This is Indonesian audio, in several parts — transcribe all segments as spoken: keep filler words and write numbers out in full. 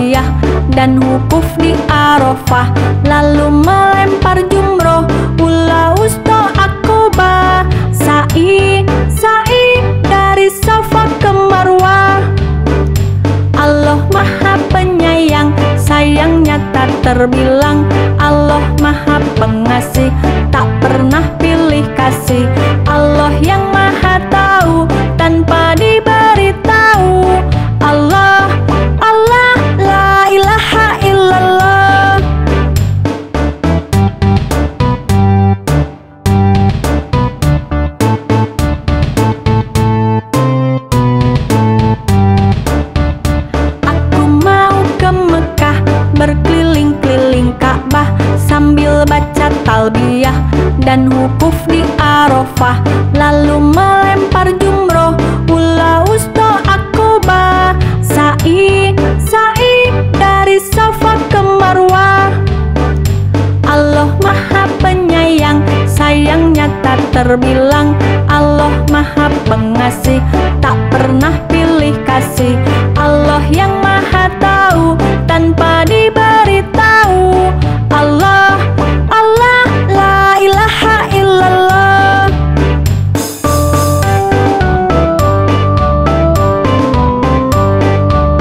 Talbiyah dan wukuf di Arofah, lalu melempar jumroh, Ula, wustho, aqobah, Sa'i, Sa'i dari Safa ke Marwah. Allah Maha Penyayang, sayangnya tak terbilang. Allah Maha Pengasih, tak pernah pilih kasih. Allah yang Maha Tahu, tanpa diberitahu. Allah, Allah, la ilaha illallah. Aku mau ke Mekah, berkeliling-keliling Ka'bah, sambil baca talbiyah dan wukuf di Arofah, lalu melempar jumroh, Ula, wustho, aqobah, Sa'i, Sa'i dari Safa ke Marwah. Allah Maha Penyayang, sayangnya tak terbilang. Allah Maha Pengasih, tak pernah pilih kasih. Allah yang Maha Tahu, tanpa diberitahu. Allah, Allah, la ilaha illallah.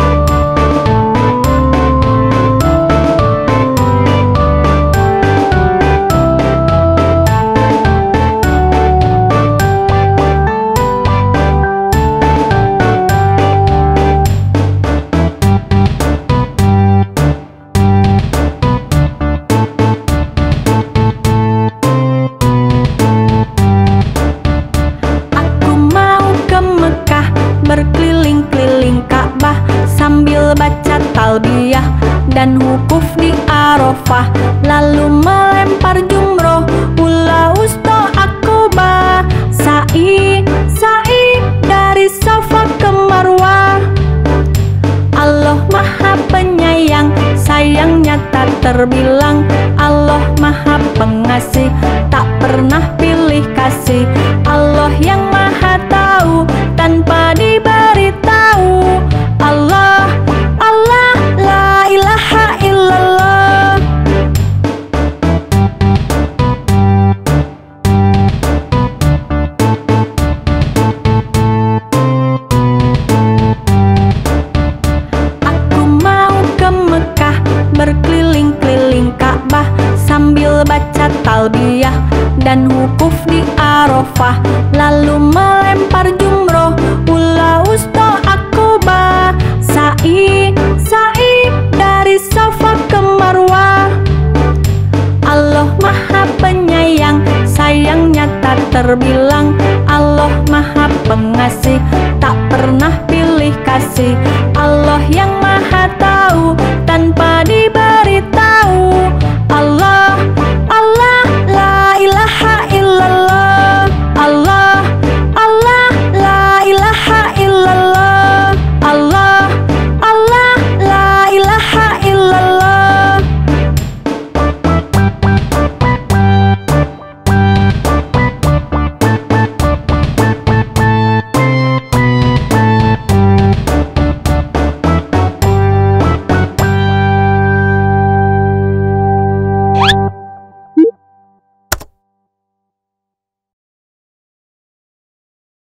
Berkeliling-keliling Ka'bah, sambil baca talbiyah dan wukuf di Arofah, lalu melempar jumroh, Ula, wustho, aqobah, Sa'i, Sa'i dari Safa ke Marwah. Allah Maha Penyayang, sayangnya tak terbilang. Allah Maha Pengasih, tak pernah pilih kasih. Allah yang Maha Tahu, tanpa diberitahu. Allah, Allah, la ilaha illallah. Aku mau ke Mekah, berkeliling-keliling Ka'bah, sambil baca talbiyah dan wukuf di Arofah, lalu melempar jumroh, Ula, wustho, aqobah, Sa'i, Sa'i dari Safa ke Marwah. Allah Maha Penyayang, sayangnya tak terbilang. Allah Maha